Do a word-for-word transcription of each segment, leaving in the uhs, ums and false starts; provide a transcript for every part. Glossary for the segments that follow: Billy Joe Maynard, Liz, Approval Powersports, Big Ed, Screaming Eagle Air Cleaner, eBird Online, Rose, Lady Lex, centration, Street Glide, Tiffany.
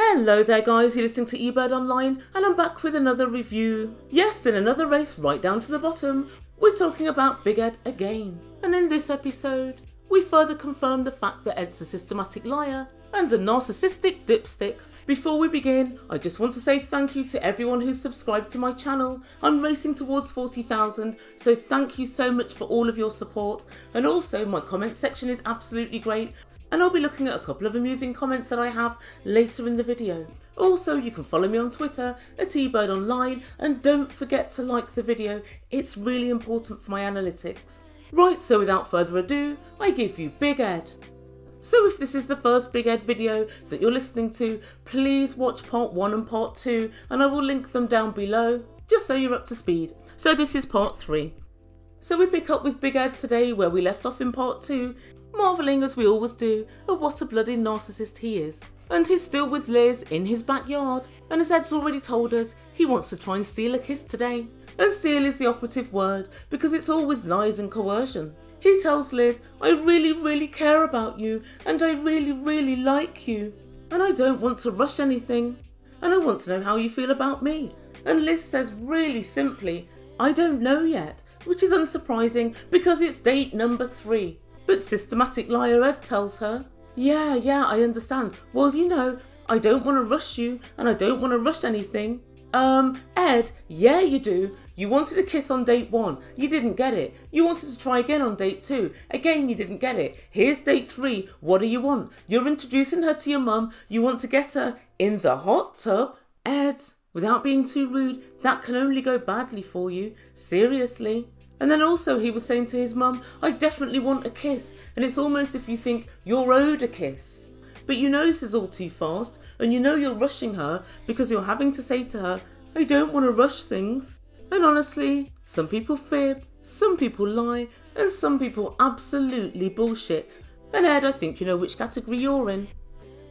Hello there guys, you're listening to eBird Online and I'm back with another review. Yes, in another race right down to the bottom, we're talking about Big Ed again. And in this episode, we further confirm the fact that Ed's a systematic liar and a narcissistic dipstick. Before we begin, I just want to say thank you to everyone who's subscribed to my channel. I'm racing towards forty thousand, so thank you so much for all of your support. And also, my comment section is absolutely great. And I'll be looking at a couple of amusing comments that I have later in the video. Also, you can follow me on Twitter at eBird Online, and don't forget to like the video, it's really important for my analytics. Right, so without further ado, I give you Big Ed. So if this is the first Big Ed video that you're listening to, please watch part one and part two, and I will link them down below, just so you're up to speed. So this is part three. So we pick up with Big Ed today where we left off in part two, marvelling as we always do at what a bloody narcissist he is. And he's still with Liz in his backyard, and as Ed's already told us, he wants to try and steal a kiss today. And steal is the operative word because it's all with lies and coercion. He tells Liz, I really really care about you and I really really like you and I don't want to rush anything and I want to know how you feel about me. And Liz says really simply, I don't know yet, which is unsurprising because it's date number three. But systematic liar Ed tells her, yeah, yeah, I understand. Well, you know, I don't want to rush you and I don't want to rush anything. Um, Ed, yeah, you do. You wanted a kiss on date one. You didn't get it. You wanted to try again on date two. Again, you didn't get it. Here's date three. What do you want? You're introducing her to your mum. You want to get her in the hot tub. Ed, without being too rude, that can only go badly for you. Seriously. And then also he was saying to his mum, I definitely want a kiss, and it's almost if you think you're owed a kiss. But you know this is all too fast, and you know you're rushing her because you're having to say to her, I don't want to rush things. And honestly, some people fib, some people lie, and some people absolutely bullshit. And Ed, I think you know which category you're in.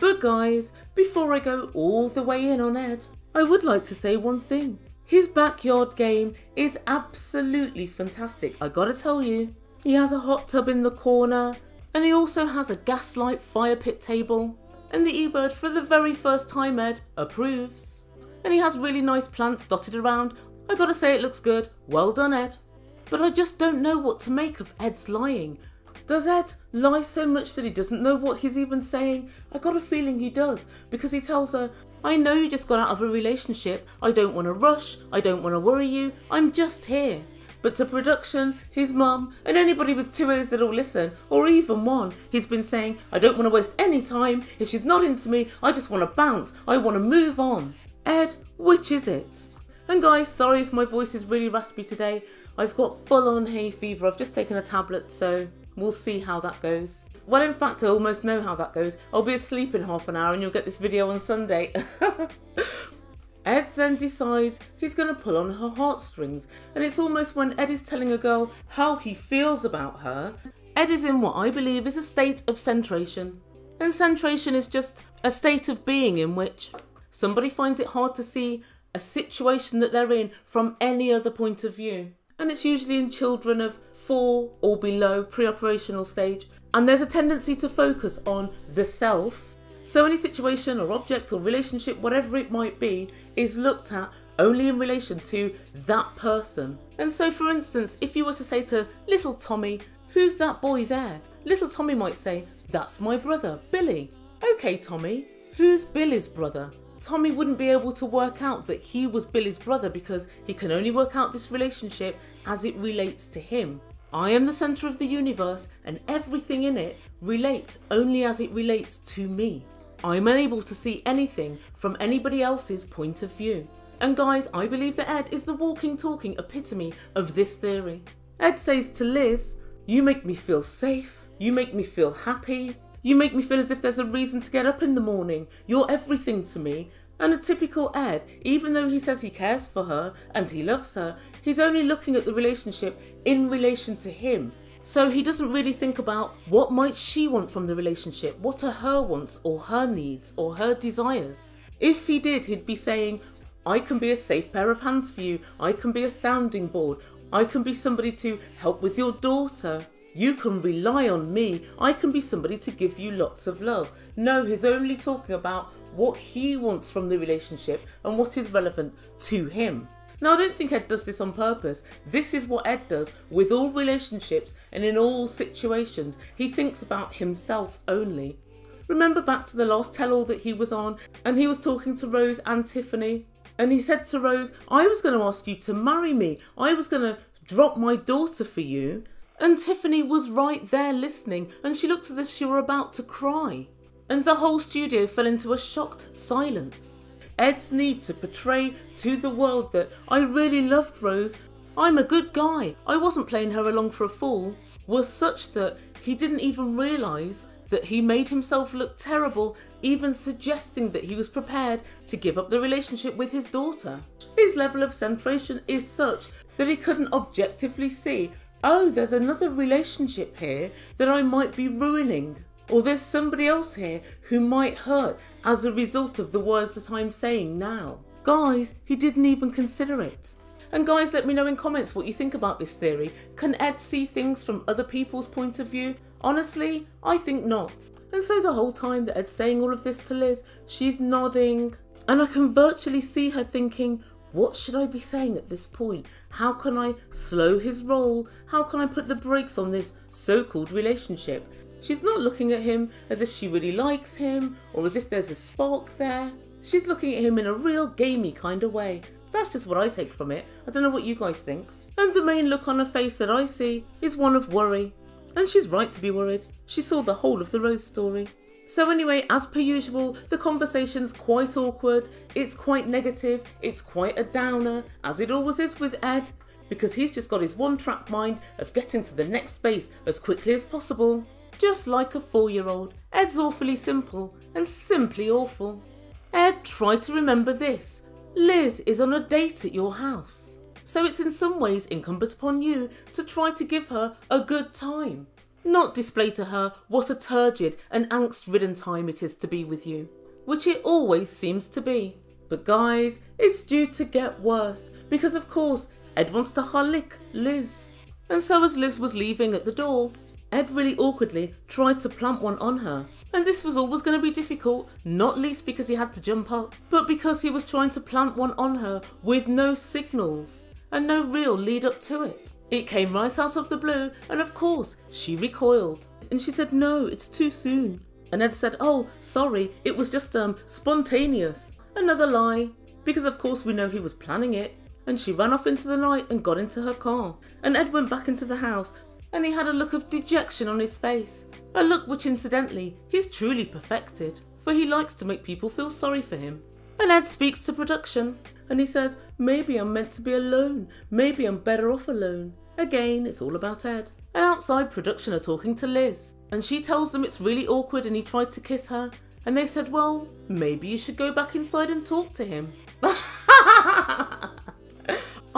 But guys, before I go all the way in on Ed, I would like to say one thing. His backyard game is absolutely fantastic, I gotta tell you. He has a hot tub in the corner and he also has a gaslight fire pit table. And the eBird, for the very first time Ed, approves. And he has really nice plants dotted around. I gotta say it looks good, well done Ed. But I just don't know what to make of Ed's lying. Does Ed lie so much that he doesn't know what he's even saying? I got a feeling he does because he tells her, I know you just got out of a relationship, I don't want to rush, I don't want to worry you, I'm just here. But to production, his mum, and anybody with two ears that'll listen, or even one, he's been saying, I don't want to waste any time, if she's not into me, I just want to bounce, I want to move on. Ed, which is it? And guys, sorry if my voice is really raspy today, I've got full on hay fever, I've just taken a tablet, so we'll see how that goes. Well, in fact, I almost know how that goes. I'll be asleep in half an hour and you'll get this video on Sunday. Ed then decides he's going to pull on her heartstrings. And it's almost when Ed is telling a girl how he feels about her. Ed is in what I believe is a state of centration. And centration is just a state of being in which somebody finds it hard to see a situation that they're in from any other point of view. And it's usually in children of four or below, pre-operational stage. And there's a tendency to focus on the self. So any situation or object or relationship, whatever it might be, is looked at only in relation to that person. And so for instance, if you were to say to little Tommy, who's that boy there? Little Tommy might say, that's my brother, Billy. Okay, Tommy, who's Billy's brother? Tommy wouldn't be able to work out that he was Billy's brother because he can only work out this relationship as it relates to him. I am the centre of the universe and everything in it relates only as it relates to me. I'm unable to see anything from anybody else's point of view. And guys, I believe that Ed is the walking, talking epitome of this theory. Ed says to Liz, you make me feel safe, you make me feel happy, you make me feel as if there's a reason to get up in the morning. You're everything to me. And a typical Ed, even though he says he cares for her and he loves her, he's only looking at the relationship in relation to him. So he doesn't really think about what might she want from the relationship, what are her wants or her needs or her desires. If he did, he'd be saying, I can be a safe pair of hands for you. I can be a sounding board. I can be somebody to help with your daughter. You can rely on me. I can be somebody to give you lots of love. No, he's only talking about what he wants from the relationship and what is relevant to him. Now, I don't think Ed does this on purpose. This is what Ed does with all relationships and in all situations. He thinks about himself only. Remember back to the last tell-all that he was on, and he was talking to Rose and Tiffany, and he said to Rose, I was going to ask you to marry me. I was going to drop my daughter for you. And Tiffany was right there listening, and she looked as if she were about to cry. And the whole studio fell into a shocked silence. Ed's need to portray to the world that I really loved Rose, I'm a good guy, I wasn't playing her along for a fool, was such that he didn't even realise that he made himself look terrible, even suggesting that he was prepared to give up the relationship with his daughter. His level of centration is such that he couldn't objectively see, oh, there's another relationship here that I might be ruining. Or there's somebody else here who might hurt as a result of the words that I'm saying now. Guys, he didn't even consider it. And guys, let me know in comments what you think about this theory. Can Ed see things from other people's point of view? Honestly, I think not. And so the whole time that Ed's saying all of this to Liz, she's nodding. And I can virtually see her thinking, what should I be saying at this point? How can I slow his roll? How can I put the brakes on this so-called relationship? She's not looking at him as if she really likes him or as if there's a spark there. She's looking at him in a real gamey kind of way. That's just what I take from it. I don't know what you guys think. And the main look on her face that I see is one of worry. And she's right to be worried. She saw the whole of the Rose story. So anyway, as per usual, the conversation's quite awkward, it's quite negative, it's quite a downer, as it always is with Ed, because he's just got his one-track mind of getting to the next base as quickly as possible. Just like a four-year-old, Ed's awfully simple and simply awful. Ed, try to remember this. Liz is on a date at your house. So it's in some ways incumbent upon you to try to give her a good time. Not display to her what a turgid and angst-ridden time it is to be with you, which it always seems to be. But guys, it's due to get worse, because of course, Ed wants to harlick Liz. And so as Liz was leaving at the door, Ed really awkwardly tried to plant one on her. And this was always going to be difficult, not least because he had to jump up, but because he was trying to plant one on her with no signals and no real lead up to it. It came right out of the blue, and of course, she recoiled. And she said, no, it's too soon. And Ed said, oh, sorry, it was just um spontaneous. Another lie, because of course we know he was planning it. And she ran off into the night and got into her car. And Ed went back into the house, and he had a look of dejection on his face. A look which, incidentally, he's truly perfected, for he likes to make people feel sorry for him. And Ed speaks to production. And he says, maybe I'm meant to be alone. Maybe I'm better off alone. Again, it's all about Ed. And outside, production are talking to Liz. And she tells them it's really awkward and he tried to kiss her. And they said, well, maybe you should go back inside and talk to him. that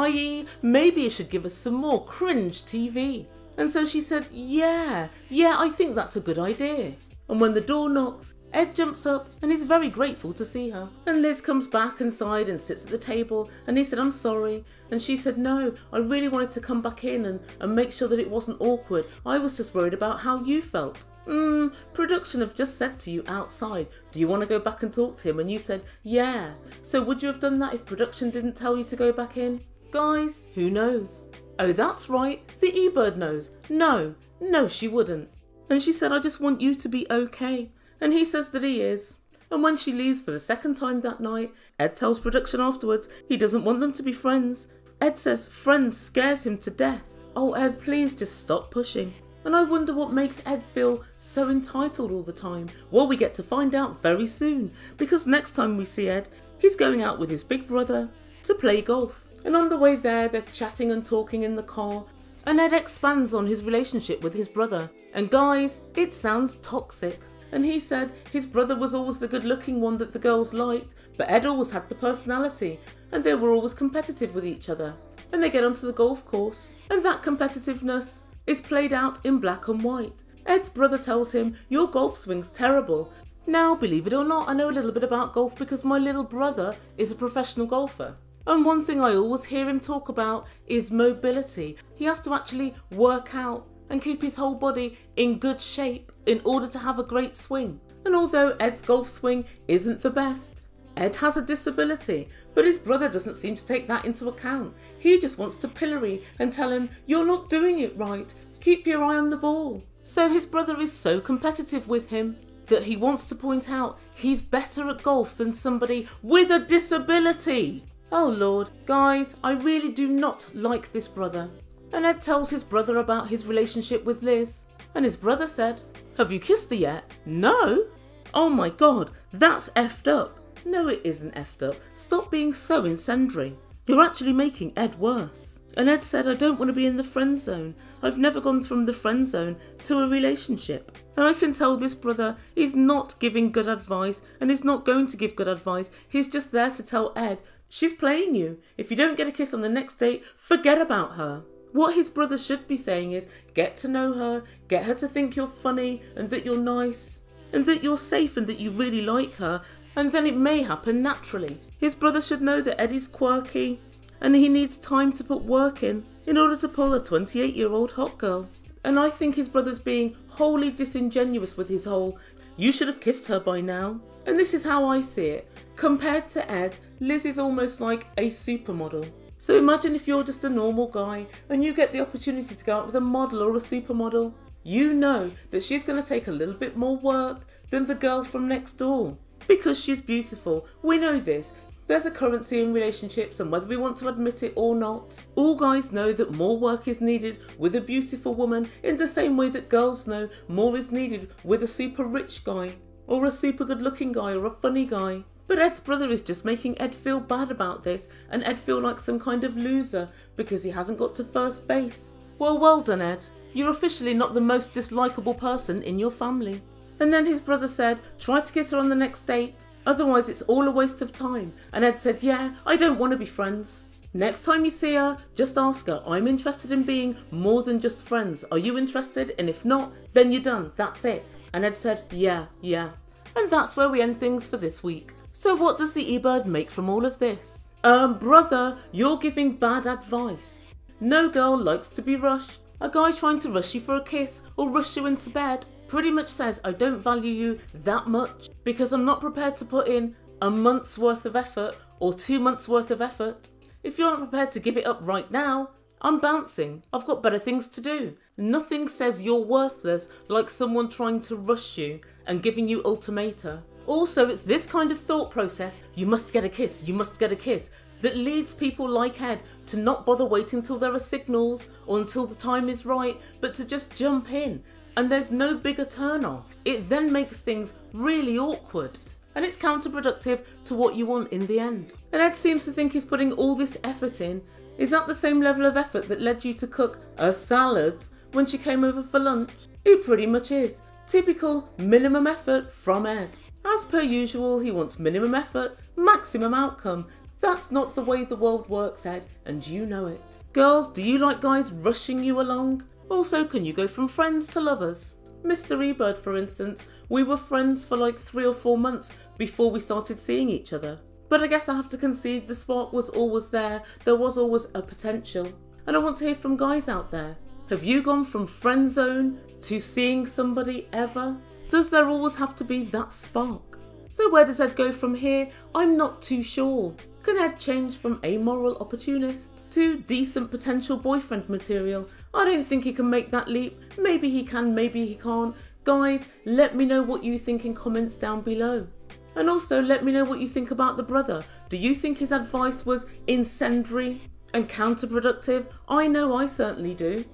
is, maybe you should give us some more cringe T V. And so she said, yeah, yeah, I think that's a good idea. And when the door knocks, Ed jumps up and is very grateful to see her. And Liz comes back inside and sits at the table, and he said, I'm sorry. And she said, no, I really wanted to come back in and, and make sure that it wasn't awkward. I was just worried about how you felt. Mm, production have just said to you outside, do you want to go back and talk to him? And you said, yeah. So would you have done that if production didn't tell you to go back in? Guys, who knows? Oh, that's right. The eBird knows. No, no, she wouldn't. And she said, I just want you to be okay. And he says that he is. And when she leaves for the second time that night, Ed tells production afterwards he doesn't want them to be friends. Ed says friends scares him to death. Oh, Ed, please just stop pushing. And I wonder what makes Ed feel so entitled all the time. Well, we get to find out very soon, because next time we see Ed, he's going out with his big brother to play golf. And on the way there, they're chatting and talking in the car. And Ed expands on his relationship with his brother. And guys, it sounds toxic. And he said his brother was always the good-looking one that the girls liked, but Ed always had the personality, and they were always competitive with each other. And they get onto the golf course, and that competitiveness is played out in black and white. Ed's brother tells him, your golf swing's terrible. Now, believe it or not, I know a little bit about golf because my little brother is a professional golfer. And one thing I always hear him talk about is mobility. He has to actually work out and keep his whole body in good shape in order to have a great swing. And although Ed's golf swing isn't the best, Ed has a disability, but his brother doesn't seem to take that into account. He just wants to pillory and tell him, you're not doing it right, keep your eye on the ball. So his brother is so competitive with him that he wants to point out he's better at golf than somebody with a disability. Oh Lord, guys, I really do not like this brother. And Ed tells his brother about his relationship with Liz. And his brother said, have you kissed her yet? No. Oh my God, that's effed up. No, it isn't effed up. Stop being so incendiary. You're actually making Ed worse. And Ed said, I don't want to be in the friend zone. I've never gone from the friend zone to a relationship. And I can tell this brother is not giving good advice and is not going to give good advice. He's just there to tell Ed, she's playing you. If you don't get a kiss on the next date, forget about her. What his brother should be saying is, get to know her, get her to think you're funny and that you're nice and that you're safe and that you really like her. And then it may happen naturally. His brother should know that Eddie's quirky and he needs time to put work in in order to pull a twenty-eight-year-old hot girl. And I think his brother's being wholly disingenuous with his whole, you should have kissed her by now. And this is how I see it. Compared to Ed, Liz is almost like a supermodel. So imagine if you're just a normal guy and you get the opportunity to go out with a model or a supermodel. You know that she's going to take a little bit more work than the girl from next door. Because she's beautiful. We know this. There's a currency in relationships, and whether we want to admit it or not, all guys know that more work is needed with a beautiful woman in the same way that girls know more is needed with a super rich guy or a super good looking guy or a funny guy. But Ed's brother is just making Ed feel bad about this and Ed feel like some kind of loser because he hasn't got to first base. Well, well done, Ed. You're officially not the most dislikable person in your family. And then his brother said, try to kiss her on the next date, otherwise it's all a waste of time. And Ed said, yeah, I don't want to be friends. Next time you see her, just ask her, I'm interested in being more than just friends. Are you interested? And if not, then you're done. That's it. And Ed said, yeah, yeah. And that's where we end things for this week. So what does the eBird make from all of this? Um, brother, you're giving bad advice. No girl likes to be rushed. A guy trying to rush you for a kiss or rush you into bed pretty much says I don't value you that much because I'm not prepared to put in a month's worth of effort or two months worth of effort. If you're not prepared to give it up right now, I'm bouncing. I've got better things to do. Nothing says you're worthless like someone trying to rush you and giving you ultimatum. Also, it's this kind of thought process, you must get a kiss, you must get a kiss, that leads people like Ed to not bother waiting till there are signals or until the time is right, but to just jump in. And there's no bigger turn off. It then makes things really awkward and it's counterproductive to what you want in the end. And Ed seems to think he's putting all this effort in. Is that the same level of effort that led you to cook a salad when she came over for lunch? It pretty much is. Typical minimum effort from Ed. As per usual, he wants minimum effort, maximum outcome. That's not the way the world works, Ed, and you know it. Girls, do you like guys rushing you along? Also, can you go from friends to lovers? Mister eBird, for instance, we were friends for like three or four months before we started seeing each other. But I guess I have to concede the spark was always there, there was always a potential. And I want to hear from guys out there. Have you gone from friend zone to seeing somebody ever? Does there always have to be that spark? So where does Ed go from here? I'm not too sure. Can Ed change from amoral opportunist to decent potential boyfriend material? I don't think he can make that leap. Maybe he can, maybe he can't. Guys, let me know what you think in comments down below. And also let me know what you think about the brother. Do you think his advice was incendiary and counterproductive? I know I certainly do.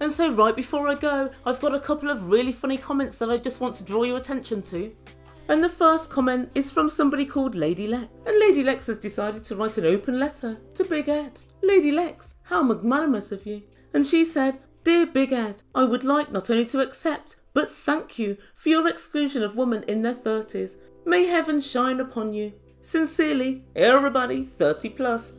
And so right before I go, I've got a couple of really funny comments that I just want to draw your attention to. And the first comment is from somebody called Lady Lex. And Lady Lex has decided to write an open letter to Big Ed. Lady Lex, how magnanimous of you. And she said, Dear Big Ed, I would like not only to accept, but thank you for your exclusion of women in their thirties. May heaven shine upon you. Sincerely, everybody thirty plus.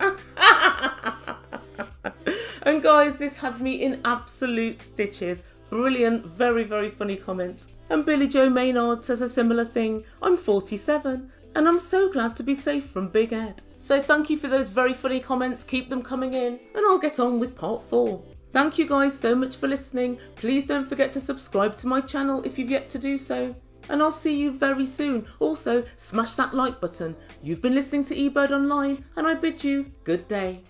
And guys, this had me in absolute stitches. Brilliant, very, very funny comment. And Billy Joe Maynard says a similar thing, I'm forty-seven and I'm so glad to be safe from Big Ed. So thank you for those very funny comments, keep them coming in and I'll get on with part four. Thank you guys so much for listening. Please don't forget to subscribe to my channel if you've yet to do so. And I'll see you very soon. Also, smash that like button. You've been listening to eBird Online, and I bid you good day.